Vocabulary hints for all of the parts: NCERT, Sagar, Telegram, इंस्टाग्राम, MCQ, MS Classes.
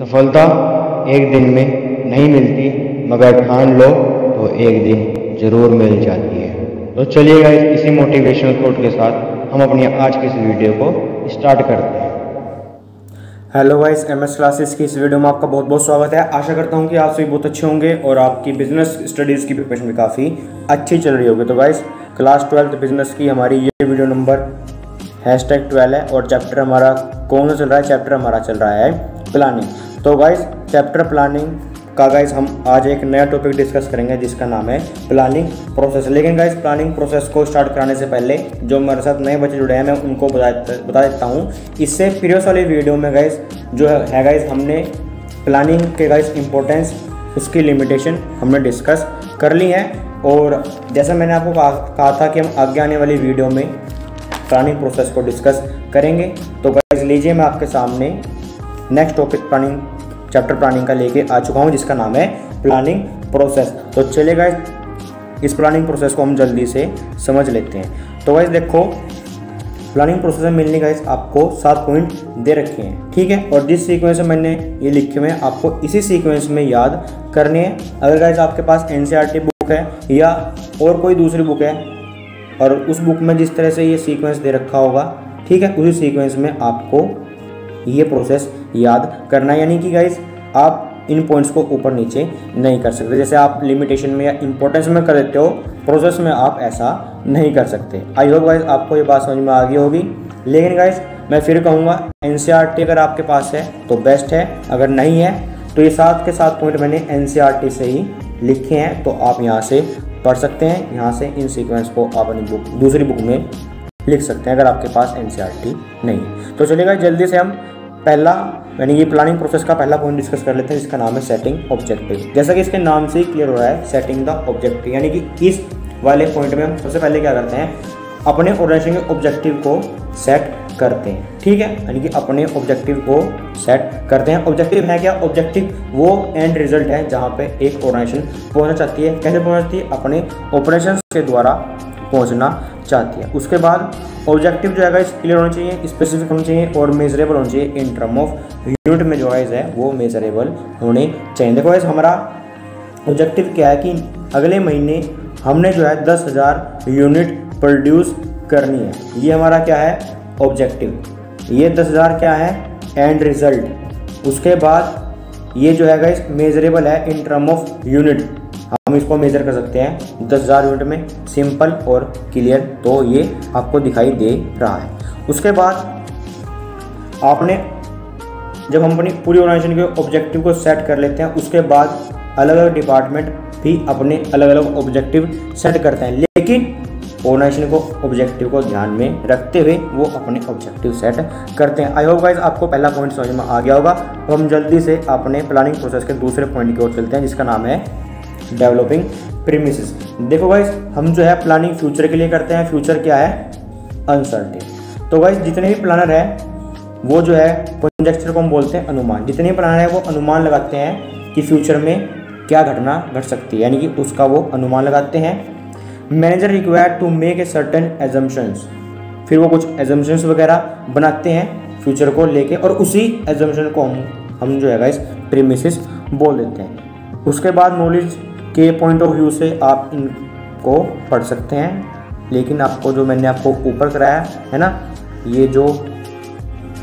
सफलता एक दिन में नहीं मिलती, मगर ठान लो तो एक दिन जरूर मिल जाती है। तो चलिए गाइस, इसी मोटिवेशनल कोट के साथ हम अपनी आज की इस वीडियो को स्टार्ट करते हैं। हेलो गाइस, एमएस क्लासेस की इस वीडियो में आपका बहुत बहुत स्वागत है। आशा करता हूं कि आप सभी बहुत अच्छे होंगे और आपकी बिजनेस स्टडीज़ की प्रिपरेशन भी काफ़ी अच्छी चल रही होगी। तो गाइस, क्लास 12 बिजनेस की हमारी ये वीडियो नंबर #12 है और चैप्टर हमारा कौन सा चल रहा है? चैप्टर हमारा चल रहा है प्लानिंग। तो गाइस, चैप्टर प्लानिंग का गाइस हम आज एक नया टॉपिक डिस्कस करेंगे जिसका नाम है प्लानिंग प्रोसेस। लेकिन गाइस, प्लानिंग प्रोसेस को स्टार्ट कराने से पहले जो मेरे साथ नए बच्चे जुड़े हैं मैं उनको बता देता हूँ। इससे प्रीवियस वाली वीडियो में गाइस जो है गाइस हमने प्लानिंग के गाइस इंपॉर्टेंस, उसकी लिमिटेशन हमने डिस्कस कर ली है। और जैसा मैंने आपको कहा था कि हम आगे आने वाली वीडियो में प्लानिंग प्रोसेस को डिस्कस करेंगे। तो गाइस लीजिए, मैं आपके सामने next topic planning, chapter planning का लेके आ चुका हूँ जिसका नाम है प्लानिंग प्रोसेस। तो चलिए गाइस, इस प्लानिंग प्रोसेस को हम जल्दी से समझ लेते हैं। तो गाइस देखो, प्लानिंग प्रोसेस में मिलने गाइस आपको 7 पॉइंट दे रखे हैं, ठीक है। और जिस सीक्वेंस में मैंने ये लिखे हुए हैं आपको इसी सीक्वेंस में याद करने हैं। अगर गाइस आपके पास NCERT बुक है या और कोई दूसरी बुक है और उस बुक में जिस तरह से ये सीक्वेंस दे रखा होगा, ठीक है, उसी सीक्वेंस में आपको ये प्रोसेस याद करना है। यानी कि गाइस आप इन पॉइंट्स को ऊपर नीचे नहीं कर सकते। जैसे आप लिमिटेशन में या इंपॉर्टेंस में कर देते हो, प्रोसेस में आप ऐसा नहीं कर सकते। आई होप गाइस आपको ये बात समझ में आ गई होगी। लेकिन गाइस मैं फिर कहूँगा, NCERT अगर आपके पास है तो बेस्ट है, अगर नहीं है तो ये 7 के 7 पॉइंट मैंने NCERT से ही लिखे हैं। तो आप यहाँ से पढ़ सकते हैं, यहाँ से इन सीक्वेंस को आप अपनी बुक, दूसरी बुक में लिख सकते हैं अगर आपके पास NCERT नहीं है। तो चलिए गाइस, जल्दी से हम पहला यानी ये प्लानिंग प्रोसेस का पहला पॉइंट डिस्कस कर लेते हैं जिसका नाम है सेटिंग ऑब्जेक्टिव। जैसा कि इसके नाम से ही क्लियर हो रहा है, सेटिंग द ऑब्जेक्टिव, यानी कि इस वाले पॉइंट में हम सबसे पहले क्या करते हैं, अपने ऑर्गेनाइजेशन के ऑब्जेक्टिव को सेट करते हैं, ठीक है। यानी कि अपने ऑब्जेक्टिव को सेट करते हैं। ऑब्जेक्टिव है क्या? ऑब्जेक्टिव वो एंड रिजल्ट है जहाँ पे एक ऑर्गेनाइजेशन पहुँचना चाहती है। कैसे पहुँचती है? अपने ऑपरेशन के द्वारा पहुँचना चाहती है। उसके बाद ऑब्जेक्टिव जो है गाइस क्लियर होना चाहिए, स्पेसिफिक होना चाहिए और मेजरेबल होना चाहिए। इन टर्म ऑफ यूनिट में जो गाइस है वो मेजरेबल होने चाहिए। देखो गाइस, हमारा ऑब्जेक्टिव क्या है कि अगले महीने हमने जो है 10,000 यूनिट प्रोड्यूस करनी है। ये हमारा क्या है? ऑब्जेक्टिव। ये 10,000 क्या है? End result. उसके बाद ये जो है गाइस मेजरेबल है इन टर्म ऑफ यूनिट, हम इसको मेजर कर सकते हैं 10,000 यूनिट में, सिंपल और क्लियर। तो ये आपको दिखाई दे रहा है। उसके बाद आपने जब हम अपनी पूरी ऑर्गेनाइजेशन के ऑब्जेक्टिव को सेट कर लेते हैं, उसके बाद अलग अलग डिपार्टमेंट भी अपने अलग अलग ऑब्जेक्टिव सेट करते हैं। लेकिन ऑर्गेनाइजेशन को ऑब्जेक्टिव को ध्यान में रखते हुए वो अपने ऑब्जेक्टिव सेट करते हैं। आई होप गाइस आपको पहला पॉइंट समझ में आ गया होगा। तो हम जल्दी से अपने प्लानिंग प्रोसेस के दूसरे पॉइंट की ओर चलते हैं जिसका नाम है डेवलपिंग प्रीमिसेस। देखो गाइस, हम जो है प्लानिंग फ्यूचर के लिए करते हैं। फ्यूचर क्या है? अनसर्टेन। तो गाइस जितने भी प्लानर है वो जो है कंजक्चर को हम बोलते हैं अनुमान। जितने प्लानर है वो अनुमान लगाते हैं कि फ्यूचर में क्या घटना घट सकती है, यानी कि उसका वो अनुमान लगाते हैं। Manager required to make a certain assumptions, फिर वो कुछ एजम्पशंस वगैरह बनाते हैं फ्यूचर को लेके और उसी एजम्पशन को हम जो है गाइस प्रीमिसेस बोल देते हैं। उसके बाद नॉलेज के पॉइंट ऑफ व्यू से आप इनको पढ़ सकते हैं। लेकिन आपको जो मैंने आपको ऊपर कराया है ना, ये जो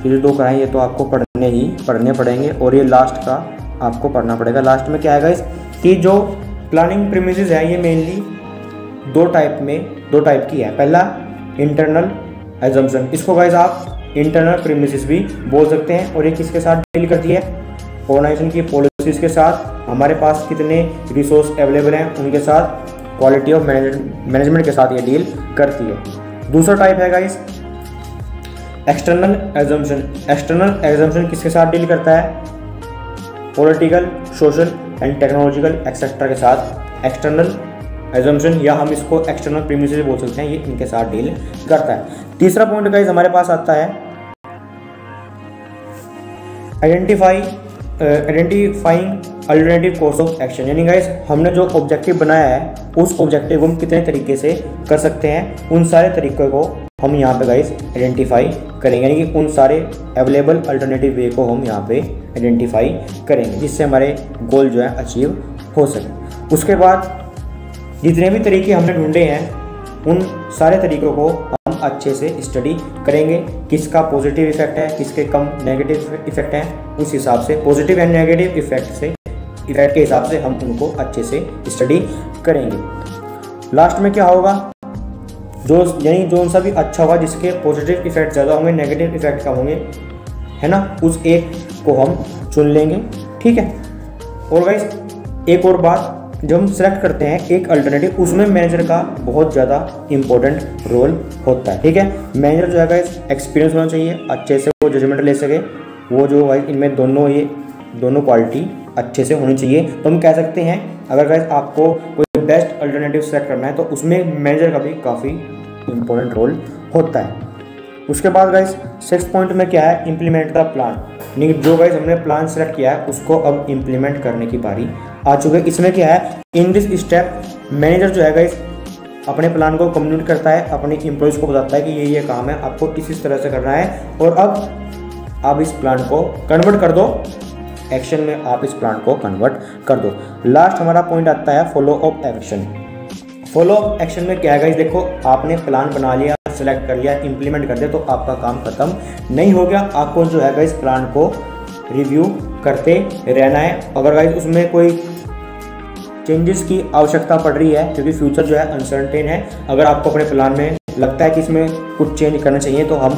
दो कराएँ ये तो आपको पढ़ने पड़ेंगे और ये लास्ट का आपको पढ़ना पड़ेगा। लास्ट में क्या है गाइस कि जो प्लानिंग प्रीमिसेस है ये मेनली दो टाइप की है। पहला इंटरनल एजम्पशन, इसको गाइस आप इंटरनल प्रीमिसेस भी बोल सकते हैं। और ये किसके साथ डील करती है? ऑर्गेनाइजेशन की पॉलिसीज़ के साथ, हमारे पास कितने रिसोर्स अवेलेबल हैं उनके साथ, क्वालिटी ऑफ मैनेजमेंट के साथ ये डील करती है। दूसरा टाइप है guys external assumption. External assumption किसके साथ डील करता है? Political, social and technological etcetera के साथ एक्सटर्नल एजम्पशन, या हम इसको एक्सटर्नल प्रीमिसेस बोल सकते हैं, ये इनके साथ डील करता है। तीसरा पॉइंट गाइस हमारे पास आता है identifying alternative course of action. यानी गाइस हमने जो ऑब्जेक्टिव बनाया है उस ऑब्जेक्टिव को हम कितने तरीके से कर सकते हैं, उन सारे तरीक़ों को हम यहाँ पे गाइस आइडेंटिफाई करेंगे, यानी कि उन सारे अवेलेबल अल्टरनेटिव वे को हम यहाँ पे आइडेंटिफाई करेंगे जिससे हमारे गोल जो है अचीव हो सके। उसके बाद जितने भी तरीके हमने ढूंढे हैं उन सारे तरीक़ों को हम अच्छे से स्टडी करेंगे, किसका पॉजिटिव इफेक्ट है, किसके कम नेगेटिव इफेक्ट हैं, उस हिसाब से पॉजिटिव एंड नेगेटिव इफेक्ट के हिसाब से हम उनको अच्छे से स्टडी करेंगे। लास्ट में क्या होगा, जो यानी जो सा भी अच्छा हुआ जिसके पॉजिटिव इफेक्ट ज़्यादा होंगे, नेगेटिव इफेक्ट कम होंगे, है ना, उस एक को हम चुन लेंगे, ठीक है। और गाइस एक और बात, जब हम सेलेक्ट करते हैं एक अल्टरनेटिव, उसमें मैनेजर का बहुत ज़्यादा इंपॉर्टेंट रोल होता है, ठीक है। मैनेजर जो है गाइस एक्सपीरियंस होना चाहिए, अच्छे से वो जजमेंट ले सके, वो जो गाइस इनमें दोनों क्वालिटी अच्छे से होनी चाहिए। तो हम कह सकते हैं अगर गाइस आपको कोई बेस्ट अल्टरनेटिव सेलेक्ट करना है तो उसमें मैनेजर का भी काफ़ी इम्पोर्टेंट रोल होता है। उसके बाद गाइस 6 पॉइंट में क्या है, इम्प्लीमेंट द प्लान। जो गाइस हमने प्लान सेलेक्ट किया है उसको अब इम्प्लीमेंट करने की बारी आ चुकी है। इसमें क्या है, इन दिस स्टेप मैनेजर जो है गाइस अपने प्लान को कम्युनिकेट करता है, अपने एम्प्लॉयज़ को बताता है कि ये काम है, आपको इस तरह से करना है और अब आप इस प्लान को कन्वर्ट कर दो, एक्शन में आप इस प्लान को कन्वर्ट कर दो। लास्ट हमारा पॉइंट आता है follow up action. Follow up action में क्या है गाइस, देखो आपने प्लान बना लिया, सेलेक्ट कर लिया, इंप्लीमेंट कर दिया, तो आपका काम खत्म नहीं हो गया। आपको जो है गाइस प्लान को रिव्यू करते रहना है। अगर गाइस उसमें कोई चेंजेस की आवश्यकता पड़ रही है क्योंकि फ्यूचर जो है अनसर्टेन है, अगर आपको अपने प्लान में लगता है कि इसमें कुछ चेंज करना चाहिए तो हम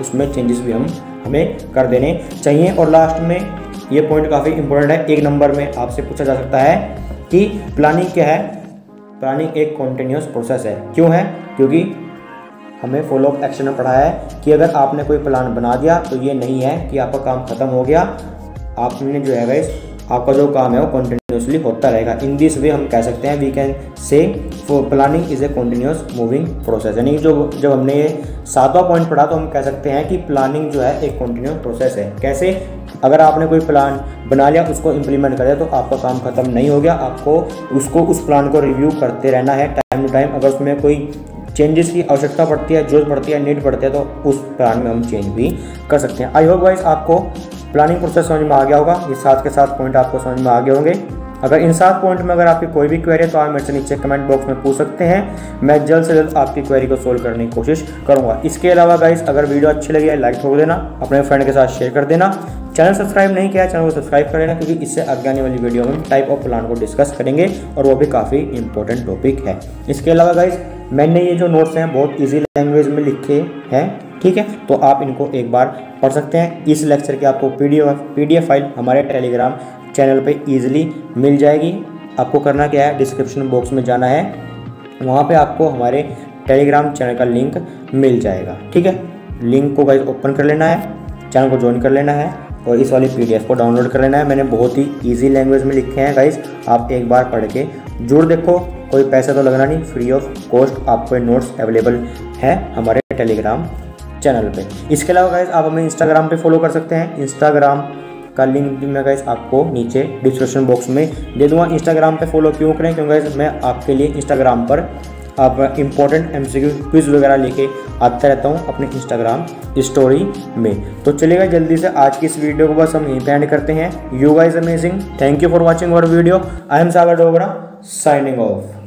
उसमें चेंजेस भी हमें कर देने चाहिए। और लास्ट में ये पॉइंट काफ़ी इंपॉर्टेंट है, 1 नंबर में आपसे पूछा जा सकता है कि प्लानिंग क्या है। प्लानिंग एक कॉन्टिन्यूस प्रोसेस है, क्यों है, क्योंकि हमें फॉलो अप एक्शन में पढ़ाया है कि अगर आपने कोई प्लान बना दिया तो ये नहीं है कि आपका काम खत्म हो गया, आपने जो है गाइस आपका जो काम है वो कॉन्टिन्यूसली होता रहेगा। इन दिस वे हम कह सकते हैं we can say planning is a continuous moving process, यानी जो जब हमने ये 7वां पॉइंट पढ़ा तो हम कह सकते हैं कि प्लानिंग जो है एक कॉन्टिन्यूस प्रोसेस है। कैसे, अगर आपने कोई प्लान बना लिया उसको इम्प्लीमेंट कर दिया तो आपका काम खत्म नहीं हो गया, आपको उस प्लान को रिव्यू करते रहना है टाइम टू टाइम। अगर उसमें कोई चेंजेस की आवश्यकता पड़ती है, जरूरत पड़ती है, नीड पड़ती है तो उस प्लान में हम चेंज भी कर सकते हैं। आई होप गाइस आपको प्लानिंग प्रोसेस समझ में आ गया होगा, ये 7 के 7 पॉइंट आपको समझ में आ गए होंगे। अगर इन 7 पॉइंट में अगर आपकी कोई भी क्वेरी है तो आप मेरे से नीचे कमेंट बॉक्स में पूछ सकते हैं, मैं जल्द से जल्द आपकी क्वेरी को सोल्व करने की कोशिश करूँगा। इसके अलावा गाइस अगर वीडियो अच्छी लगी है लाइक ठोक देना, अपने फ्रेंड के साथ शेयर कर देना, चैनल सब्सक्राइब नहीं किया चैनल को सब्सक्राइब कर लेना, क्योंकि इससे आगे आने वाली वीडियो में टाइप ऑफ प्लान को डिस्कस करेंगे और वो भी काफ़ी इंपॉर्टेंट टॉपिक है। इसके अलावा गाइस मैंने ये जो नोट्स हैं बहुत इजी लैंग्वेज में लिखे हैं, ठीक है, तो आप इनको एक बार पढ़ सकते हैं। इस लेक्चर की आपको पीडीएफ फाइल हमारे टेलीग्राम चैनल पे ईजिली मिल जाएगी। आपको करना क्या है, डिस्क्रिप्शन बॉक्स में जाना है, वहाँ पे आपको हमारे टेलीग्राम चैनल का लिंक मिल जाएगा, ठीक है। लिंक को गाइस ओपन कर लेना है, चैनल को ज्वाइन कर लेना है और इस वाली पीडीएफ को डाउनलोड कर लेना है। मैंने बहुत ही ईजी लैंग्वेज में लिखे हैं गाइस, आप एक बार पढ़ के जरूर देखो, कोई पैसा तो लगना नहीं, फ्री ऑफ कॉस्ट आपको नोट्स अवेलेबल हैं हमारे टेलीग्राम चैनल पे। इसके अलावा गाइस आप हमें इंस्टाग्राम पे फॉलो कर सकते हैं, इंस्टाग्राम का लिंक भी मैं गाइस आपको नीचे डिस्क्रिप्शन बॉक्स में दे दूँगा। इंस्टाग्राम पे फॉलो क्यों करें, क्योंकि गाइस मैं आपके लिए इंस्टाग्राम पर आप इंपॉर्टेंट MCQ क्विज वगैरह लेके आता रहता हूँ अपने इंस्टाग्राम स्टोरी में। तो चलिएगा जल्दी से आज की इस वीडियो को बस हम यहीं पे एंड करते हैं। You guys amazing, thank you for watching our video. I am Sagar Dogra signing of.